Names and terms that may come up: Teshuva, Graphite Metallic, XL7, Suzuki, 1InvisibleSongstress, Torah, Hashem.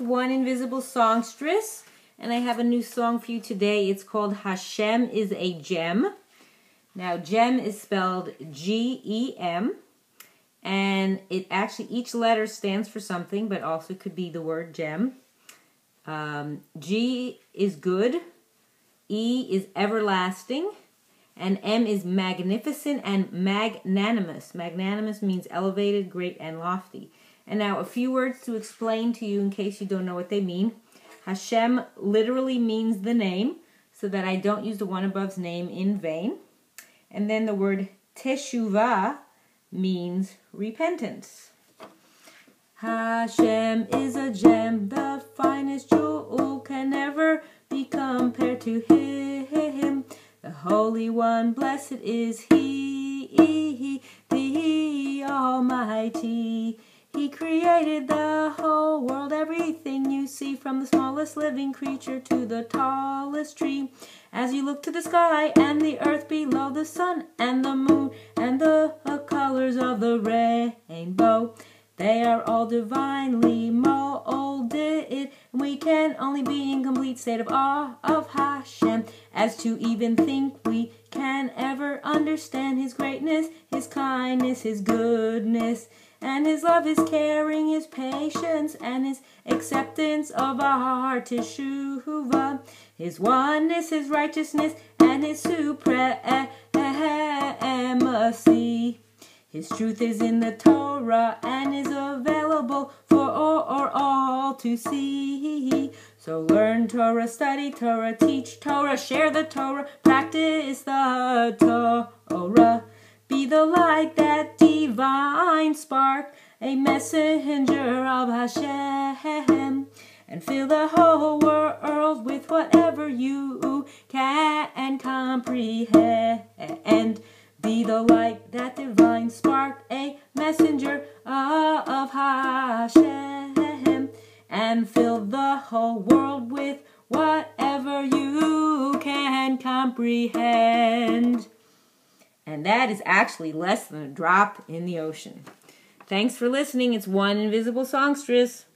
One Invisible Songstress, and I have a new song for you today. It's called Hashem is a Gem. Now, gem is spelled G-E-M, and it actually, each letter stands for something, but also could be the word gem. G is good, E is everlasting, and M is magnificent and magnanimous. Magnanimous means elevated, great, and lofty. And now a few words to explain to you in case you don't know what they mean. Hashem literally means the name, so that I don't use the one above's name in vain. And then the word Teshuva means repentance. Hashem is a gem, the finest jewel can never be compared to him. The Holy One, blessed is He, the Almighty. He created the whole world, everything you see, from the smallest living creature to the tallest tree. As you look to the sky and the earth below, the sun and the moon and the colors of the rainbow, they are all divinely molded. We can only be in complete state of awe of Hashem, as to even think we can ever understand His greatness, His kindness, His goodness, and His love, His caring, His patience, and His acceptance of our heart, Teshuva, His oneness, His righteousness, and His supremacy. His truth is in the Torah and is available for all to see. So learn Torah, study Torah, teach Torah, share the Torah, practice the Torah. Be the light, that divine spark, a messenger of Hashem, and fill the whole world with whatever you can comprehend. Be the light, that divine spark, a messenger of Hashem, and fill the whole world with whatever you can comprehend. And that is actually less than a drop in the ocean. Thanks for listening. It's 1InvisibleSongstress.